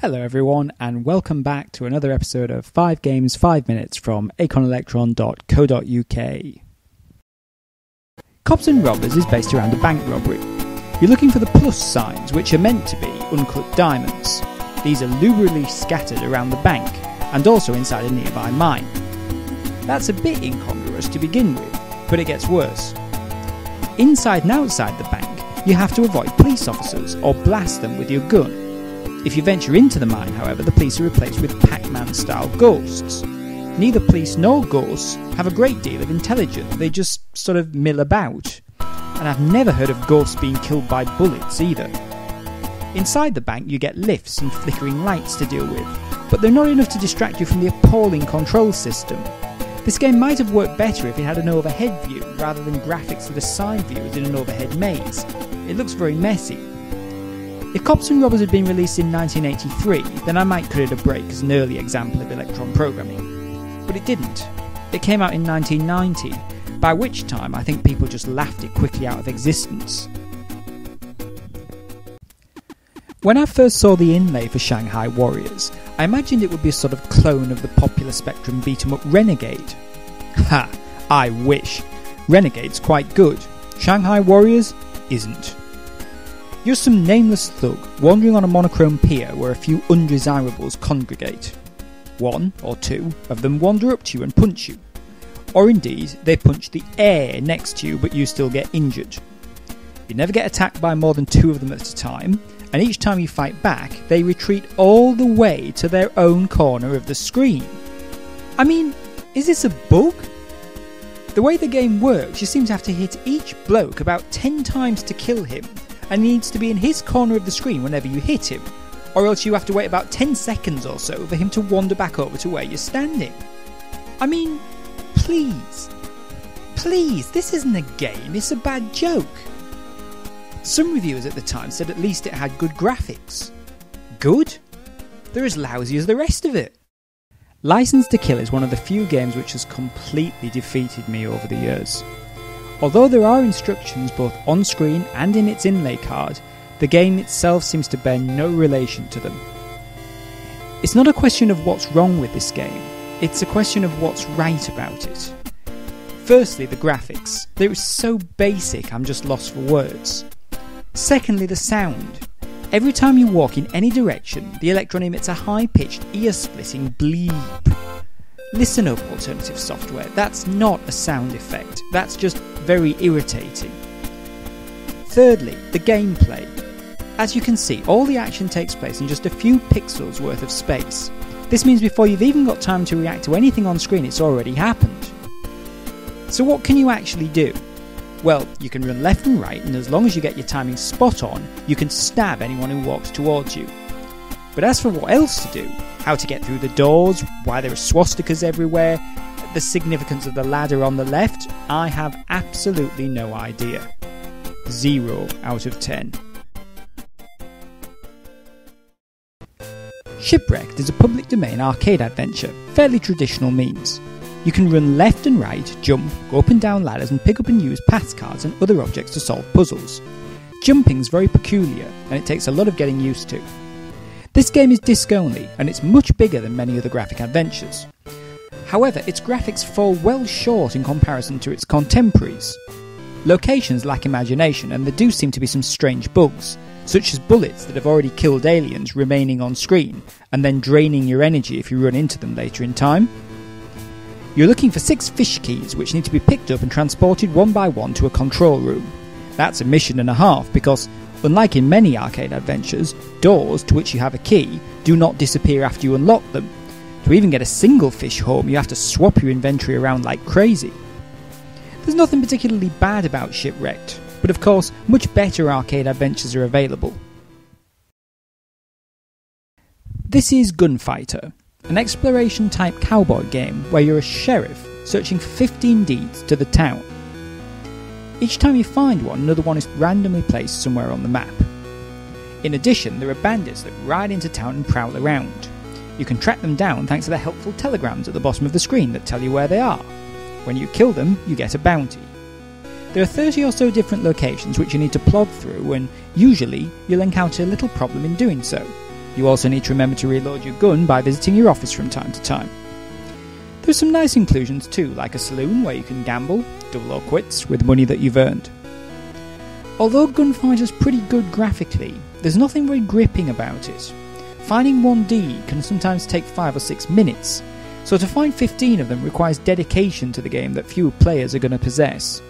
Hello everyone, and welcome back to another episode of 5 Games 5 Minutes from AcornElectron.co.uk. Cops and Robbers is based around a bank robbery. You're looking for the plus signs, which are meant to be uncut diamonds. These are lubrically scattered around the bank, and also inside a nearby mine. That's a bit incongruous to begin with, but it gets worse. Inside and outside the bank, you have to avoid police officers or blast them with your gun. If you venture into the mine, however, the police are replaced with Pac-Man-style ghosts. Neither police nor ghosts have a great deal of intelligence, they just sort of mill about. And I've never heard of ghosts being killed by bullets either. Inside the bank you get lifts and flickering lights to deal with, but they're not enough to distract you from the appalling control system. This game might have worked better if it had an overhead view, rather than graphics with a side view as in an overhead maze. It looks very messy. If Cops and Robbers had been released in 1983, then I might cut it a break as an early example of electron programming. But it didn't. It came out in 1990, by which time I think people just laughed it quickly out of existence. When I first saw the inlay for Shanghai Warriors, I imagined it would be a sort of clone of the popular Spectrum beat-em-up Renegade. Ha! I wish. Renegade's quite good. Shanghai Warriors isn't. You're some nameless thug wandering on a monochrome pier where a few undesirables congregate. One or two of them wander up to you and punch you. Or indeed, they punch the air next to you, but you still get injured. You never get attacked by more than two of them at a time, and each time you fight back, they retreat all the way to their own corner of the screen. I mean, is this a bug? The way the game works, you seem to have to hit each bloke about 10 times to kill him, and he needs to be in his corner of the screen whenever you hit him, or else you have to wait about 10 seconds or so for him to wander back over to where you're standing. I mean, please. Please, this isn't a game, it's a bad joke. Some reviewers at the time said at least it had good graphics. Good? They're as lousy as the rest of it. Licence to Kill is one of the few games which has completely defeated me over the years. Although there are instructions both on screen and in its inlay card, the game itself seems to bear no relation to them. It's not a question of what's wrong with this game, it's a question of what's right about it. Firstly, the graphics. They're so basic I'm just lost for words. Secondly, the sound. Every time you walk in any direction, the electron emits a high-pitched, ear-splitting bleep. Listen up, alternative software, that's not a sound effect, that's just very irritating. Thirdly, the gameplay. As you can see, all the action takes place in just a few pixels worth of space. This means before you've even got time to react to anything on screen, it's already happened. So what can you actually do? Well, you can run left and right, and as long as you get your timing spot on, you can stab anyone who walks towards you. But as for what else to do, how to get through the doors, why there are swastikas everywhere, the significance of the ladder on the left, I have absolutely no idea. 0 out of 10. Shipwrecked is a public domain arcade adventure, fairly traditional means. You can run left and right, jump, go up and down ladders and pick up and use pass cards and other objects to solve puzzles. Jumping's very peculiar and it takes a lot of getting used to. This game is disc only, and it's much bigger than many other graphic adventures. However, its graphics fall well short in comparison to its contemporaries. Locations lack imagination, and there do seem to be some strange bugs, such as bullets that have already killed aliens remaining on screen, and then draining your energy if you run into them later in time. You're looking for 6 fish keys, which need to be picked up and transported one by one to a control room. That's a mission and a half, because unlike in many arcade adventures, doors to which you have a key do not disappear after you unlock them. To even get a single fish home, you have to swap your inventory around like crazy. There's nothing particularly bad about Shipwrecked, but of course, much better arcade adventures are available. This is Gunfighter, an exploration-type cowboy game where you're a sheriff searching for 15 deeds to the town. Each time you find one, another one is randomly placed somewhere on the map. In addition, there are bandits that ride into town and prowl around. You can track them down thanks to the helpful telegrams at the bottom of the screen that tell you where they are. When you kill them, you get a bounty. There are 30 or so different locations which you need to plod through, and usually you'll encounter a little problem in doing so. You also need to remember to reload your gun by visiting your office from time to time. There's some nice inclusions too, like a saloon where you can gamble, double or quits, with money that you've earned. Although Gunfighter's pretty good graphically, there's nothing very gripping about it. Finding 1D can sometimes take 5 or 6 minutes, so to find 15 of them requires dedication to the game that few players are going to possess.